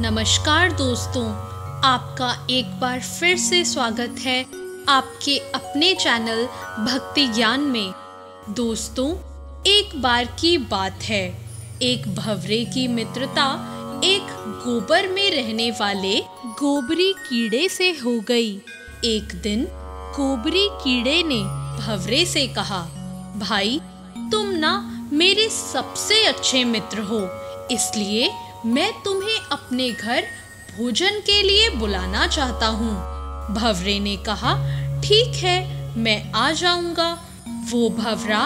नमस्कार दोस्तों, आपका एक बार फिर से स्वागत है आपके अपने चैनल भक्ति ज्ञान में। दोस्तों, एक बार की बात है, एक भंवरे की मित्रता एक गोबर में रहने वाले गोबरी कीड़े से हो गई। एक दिन गोबरी कीड़े ने भंवरे से कहा, भाई तुम ना मेरे सबसे अच्छे मित्र हो, इसलिए मैं तुम्हें अपने घर भोजन के लिए बुलाना चाहता हूँ। भंवरे ने कहा, ठीक है, मैं आ जाऊंगा। वो भंवरा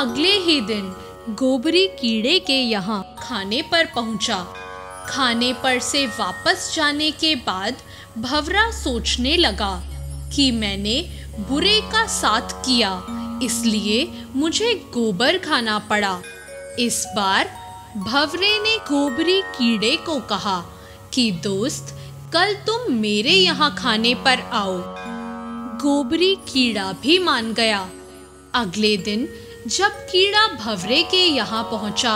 अगले ही दिन गोबरी कीड़े के यहाँ खाने पर पहुँचा। खाने पर से वापस जाने के बाद भंवरा सोचने लगा कि मैंने बुरे का साथ किया, इसलिए मुझे गोबर खाना पड़ा। इस बार भंवरे ने गोबरी कीड़े को कहा कि दोस्त, कल तुम मेरे यहाँ खाने पर आओ। गोबरी कीड़ा भी मान गया। अगले दिन जब कीड़ा भंवरे के यहाँ पहुँचा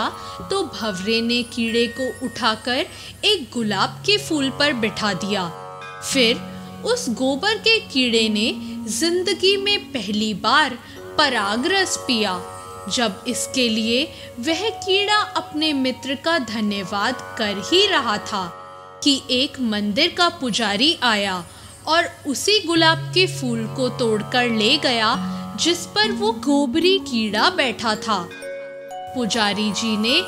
तो भंवरे ने कीड़े को उठाकर एक गुलाब के फूल पर बिठा दिया। फिर उस गोबर के कीड़े ने जिंदगी में पहली बार परागरस पिया। जब इसके लिए वह कीड़ा अपने मित्र का धन्यवाद कर ही रहा था कि एक मंदिर का पुजारी आया और उसी गुलाब के फूल को तोड़कर ले गया जिस पर वो गोबरी कीड़ा बैठा था। पुजारी जी ने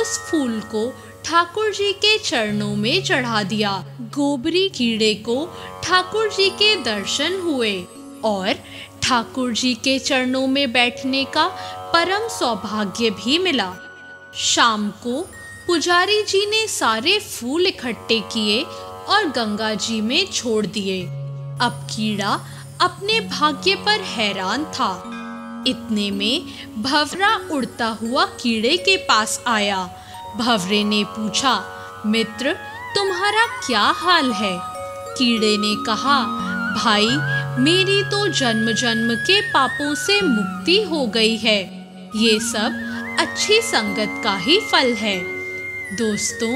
उस फूल को ठाकुर जी के चरणों में चढ़ा दिया। गोबरी कीड़े को ठाकुर जी के दर्शन हुए और ठाकुर जी के चरणों में बैठने का परम सौभाग्य भी मिला। शाम को पुजारी जी ने सारे फूल इकट्ठे किए और गंगा जी में छोड़ दिए। अब कीड़ा अपने भाग्य पर हैरान था। इतने में भंवरा उड़ता हुआ कीड़े के पास आया। भंवरे ने पूछा, मित्र तुम्हारा क्या हाल है? कीड़े ने कहा, भाई मेरी तो जन्म जन्म के पापों से मुक्ति हो गई है। ये सब अच्छी संगत का ही फल है। दोस्तों,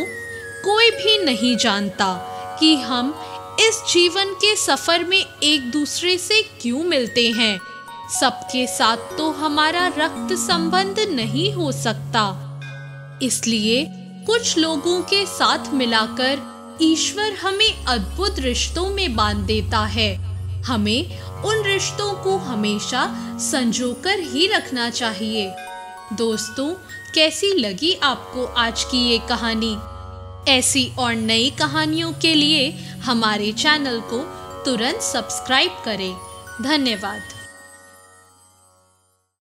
कोई भी नहीं जानता कि हम इस जीवन के सफ़र में एक दूसरे से क्यों मिलते हैं। सबके साथ तो हमारा रक्त संबंध नहीं हो सकता, इसलिए कुछ लोगों के साथ मिलाकर ईश्वर हमें अद्भुत रिश्तों में बांध देता है। हमें उन रिश्तों को हमेशा संजोकर ही रखना चाहिए। दोस्तों, कैसी लगी आपको आज की ये कहानी? ऐसी और नई कहानियों के लिए हमारे चैनल को तुरंत सब्सक्राइब करें। धन्यवाद।